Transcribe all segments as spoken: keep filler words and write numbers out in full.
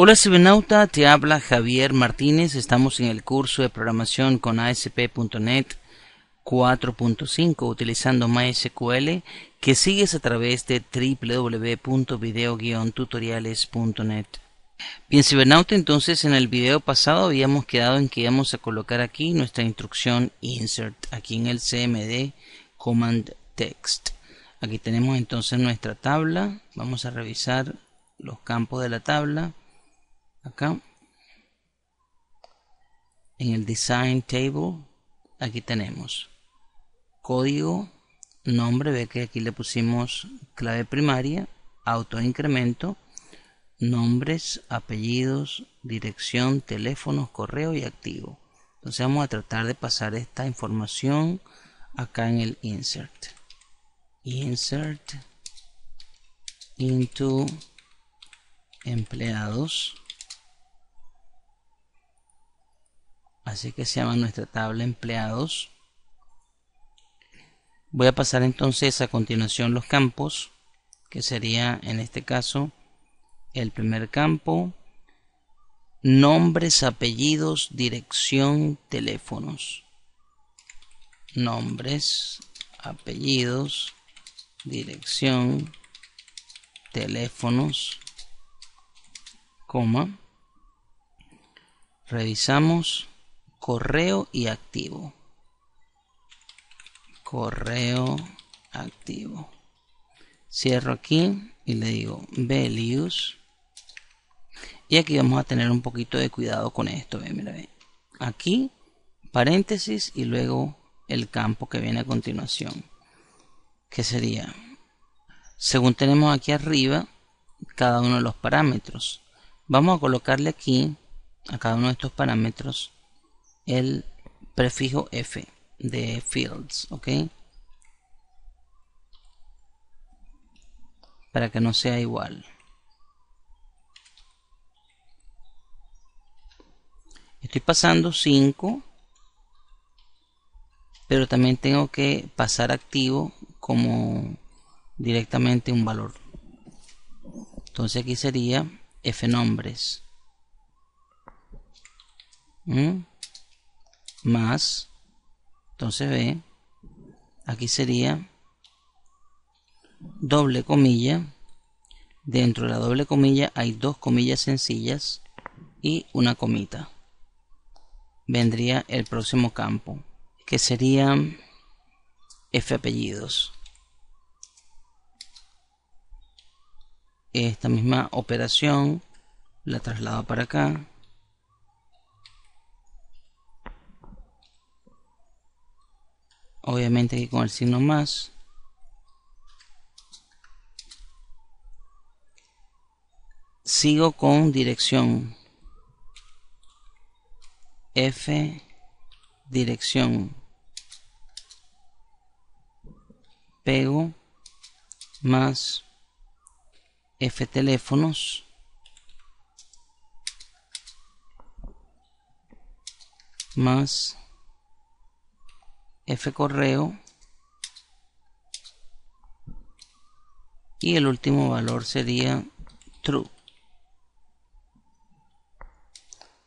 Hola cibernauta, te habla Javier Martínez. Estamos en el curso de programación con A S P punto net cuatro punto cinco utilizando MySQL que sigues a través de doble u doble u doble u punto video guión tutoriales punto net. Bien cibernauta, entonces en el video pasado habíamos quedado en que íbamos a colocar aquí nuestra instrucción insert aquí en el C M D command text. Aquí tenemos entonces nuestra tabla. Vamos a revisar los campos de la tabla. Acá en el design table aquí tenemos código, nombre, ve que aquí le pusimos clave primaria, autoincremento, nombres, apellidos, dirección, teléfonos, correo y activo. Entonces vamos a tratar de pasar esta información acá en el insert insert into empleados. Así que se llama nuestra tabla empleados. Voy a pasar entonces a continuación los campos, que sería en este caso el primer campo, nombres, apellidos, dirección, teléfonos. Nombres, apellidos, dirección, teléfonos, coma. Revisamos. Correo y activo. Correo activo. Cierro aquí y le digo values. Y aquí vamos a tener un poquito de cuidado con esto. Ve, mira, ve. Aquí paréntesis y luego el campo que viene a continuación. Que sería, según tenemos aquí arriba, cada uno de los parámetros. Vamos a colocarle aquí a cada uno de estos parámetros el prefijo F de fields, ok, para que no sea igual. Estoy pasando cinco, pero también tengo que pasar activo como directamente un valor. Entonces aquí sería F nombres. ¿Mm? Más, entonces ve, aquí sería doble comilla, dentro de la doble comilla hay dos comillas sencillas y una comita. Vendría el próximo campo, que sería F apellidos. Esta misma operación la traslado para acá. Obviamente aquí con el signo más. Sigo con dirección. F dirección. Pego más F teléfonos. Más F correo y el último valor sería true.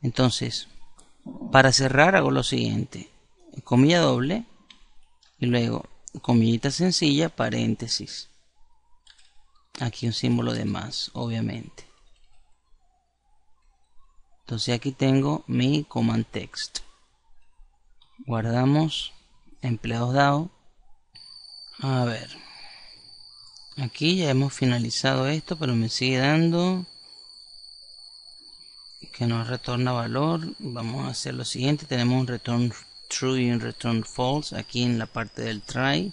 Entonces, para cerrar hago lo siguiente: comilla doble y luego comillita sencilla, paréntesis, aquí un símbolo de más, obviamente. Entonces aquí tengo mi command text. Guardamos empleados dado. A ver, aquí ya hemos finalizado esto, pero me sigue dando que nos retorna valor. Vamos a hacer lo siguiente: tenemos un return true y un return false aquí en la parte del try.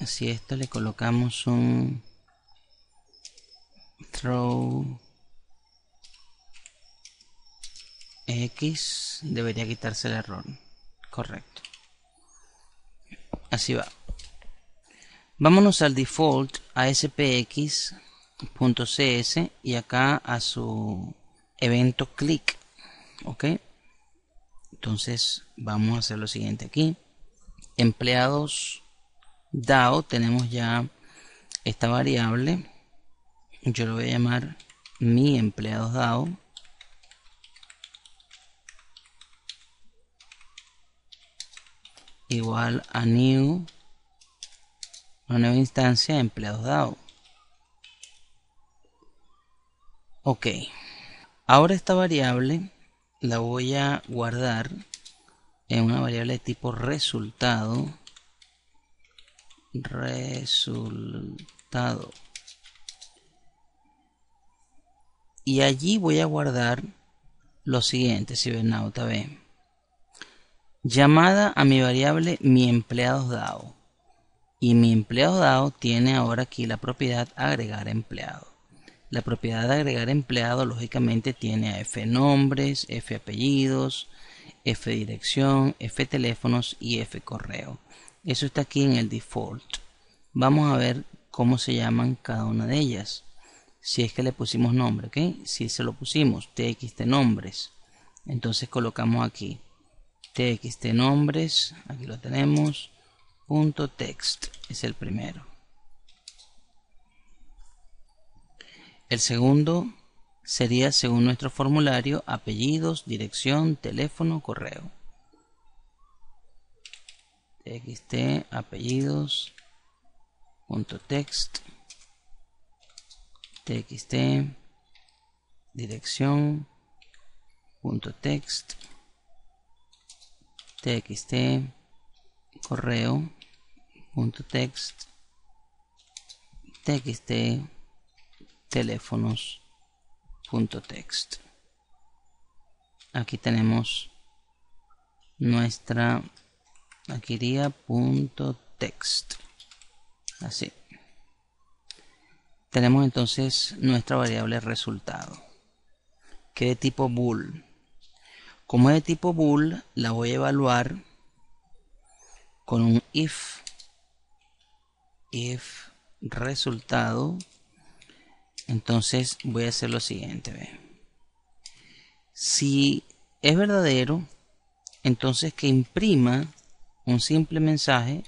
Así, esto le colocamos un throw x, debería quitarse el error. Correcto, así va. Vámonos al default A S P X punto C S y acá a su evento click, ok. Entonces vamos a hacer lo siguiente aquí: empleados dao, tenemos ya esta variable, yo lo voy a llamar mi empleado D A O. Igual a new, una nueva instancia de empleados D A O. Ok, ahora esta variable la voy a guardar en una variable de tipo resultado. Resultado. Y allí voy a guardar lo siguiente, cibernauta B. Llamada a mi variable mi empleados D A O, y mi empleados D A O tiene ahora aquí la propiedad agregar empleado. La propiedad de agregar empleado lógicamente tiene a f nombres, f apellidos, f dirección, f teléfonos y f correo. Eso está aquí en el default. Vamos a ver cómo se llaman cada una de ellas, si es que le pusimos nombre, ¿ok? Si se lo pusimos txt nombres, entonces colocamos aquí txt nombres, aquí lo tenemos, punto text es el primero. El segundo sería, según nuestro formulario, apellidos, dirección, teléfono, correo. txt apellidos, punto text, txt dirección, punto text, txt correo, punto text, txt teléfonos, punto text. Aquí tenemos nuestra, aquí iría punto text, así. Tenemos entonces nuestra variable resultado, que de tipo bool. Como es de tipo bool, la voy a evaluar con un if, if resultado. Entonces voy a hacer lo siguiente, ¿ve? Si es verdadero, entonces que imprima un simple mensaje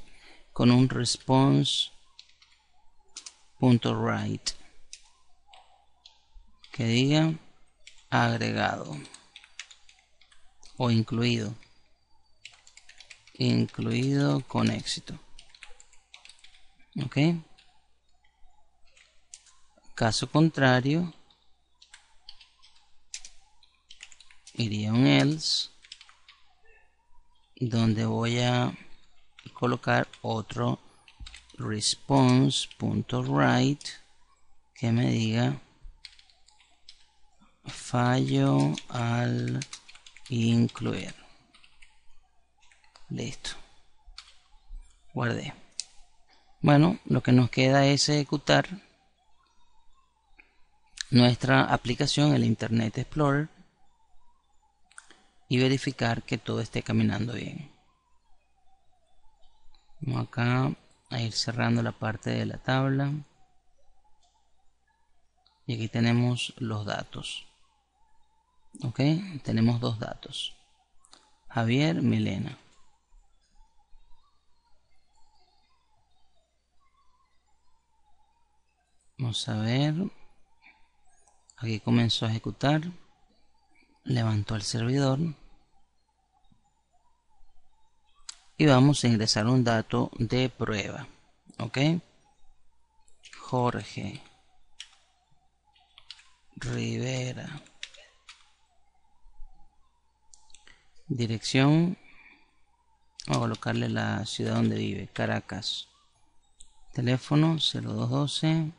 con un response.write que diga agregado o incluido, incluido con éxito. Ok, caso contrario iría un else, donde voy a colocar otro response.write que me diga fallo al incluir. Listo, guardé. Bueno, lo que nos queda es ejecutar nuestra aplicación, el Internet Explorer, y verificar que todo esté caminando bien. Vamos acá a ir cerrando la parte de la tabla, y aquí tenemos los datos. Ok, tenemos dos datos, Javier, Milena. Vamos a ver, aquí comenzó a ejecutar, levantó el servidor, y vamos a ingresar un dato de prueba, ok, Jorge Rivera, dirección, vamos a colocarle la ciudad donde vive, Caracas, teléfono cero dos uno dos, cinco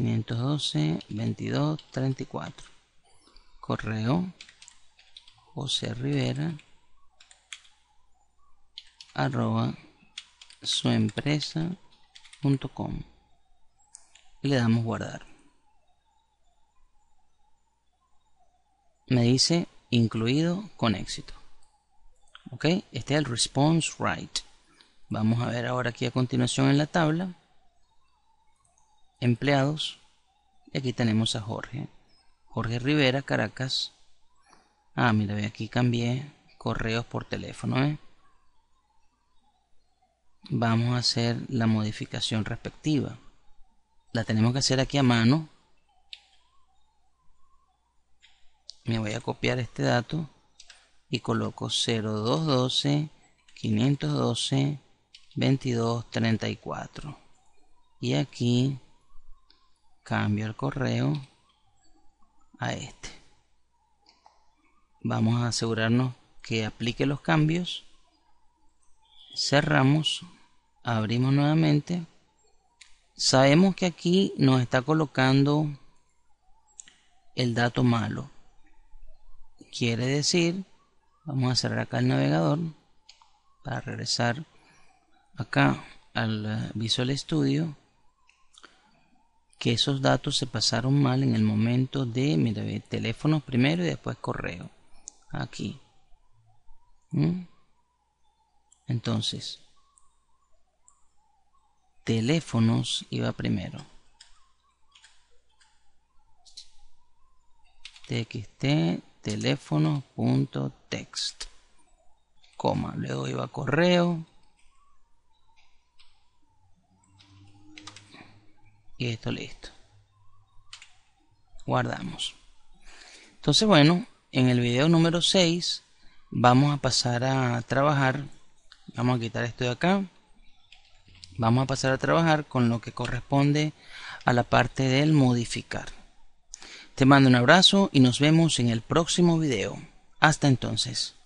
uno dos, dos dos tres cuatro, correo José Rivera arroba suempresa punto com, y le damos guardar. Me dice incluido con éxito. Ok, este es el response write. Vamos a ver ahora aquí a continuación en la tabla empleados, y aquí tenemos a Jorge, Jorge Rivera, Caracas. Ah, mira, ve, aquí cambié correos por teléfono, ¿eh? Vamos a hacer la modificación respectiva, la tenemos que hacer aquí a mano, me voy a copiar este dato y coloco cero dos uno dos, cinco uno dos, dos dos tres cuatro y aquí cambio el correo a este. Vamos a asegurarnos que aplique los cambios, cerramos, abrimos nuevamente. Sabemos que aquí nos está colocando el dato malo, quiere decir, vamos a cerrar acá el navegador para regresar acá al Visual Studio, que esos datos se pasaron mal en el momento de, mira, teléfonos primero y después correo aquí. ¿Mm? Entonces teléfonos iba primero, txt teléfonos.text, coma, luego iba correo y esto, listo, guardamos. Entonces, bueno, en el video número seis vamos a pasar a trabajar, vamos a quitar esto de acá, vamos a pasar a trabajar con lo que corresponde a la parte del modificar. Te mando un abrazo y nos vemos en el próximo video. Hasta entonces.